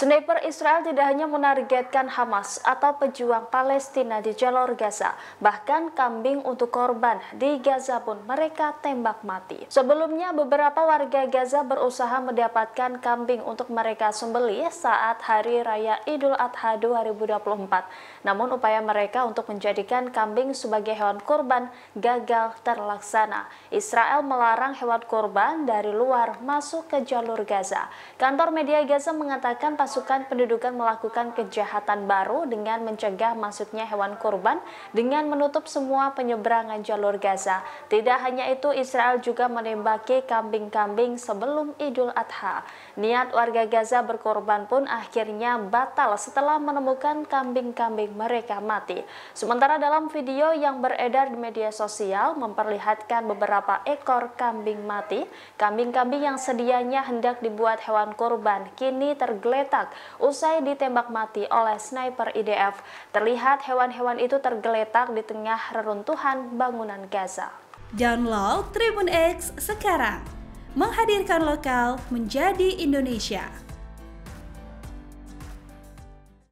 Sniper Israel tidak hanya menargetkan Hamas atau pejuang Palestina di jalur Gaza, bahkan kambing untuk korban di Gaza pun mereka tembak mati. Sebelumnya, beberapa warga Gaza berusaha mendapatkan kambing untuk mereka sembelih saat Hari Raya Idul Adha 2024. Namun upaya mereka untuk menjadikan kambing sebagai hewan kurban gagal terlaksana. Israel melarang hewan kurban dari luar masuk ke jalur Gaza. Kantor media Gaza mengatakan pasukan pendudukan melakukan kejahatan baru dengan mencegah masuknya hewan kurban dengan menutup semua penyeberangan jalur Gaza. Tidak hanya itu, Israel juga menembaki kambing-kambing sebelum Idul Adha. Niat warga Gaza berkorban pun akhirnya batal setelah menemukan kambing-kambing mereka mati. Sementara dalam video yang beredar di media sosial memperlihatkan beberapa ekor kambing mati, kambing-kambing yang sedianya hendak dibuat hewan kurban kini tergeletak usai ditembak mati oleh sniper IDF. Terlihat hewan-hewan itu tergeletak di tengah reruntuhan bangunan Gaza. Download TribunX sekarang, menghadirkan lokal menjadi Indonesia.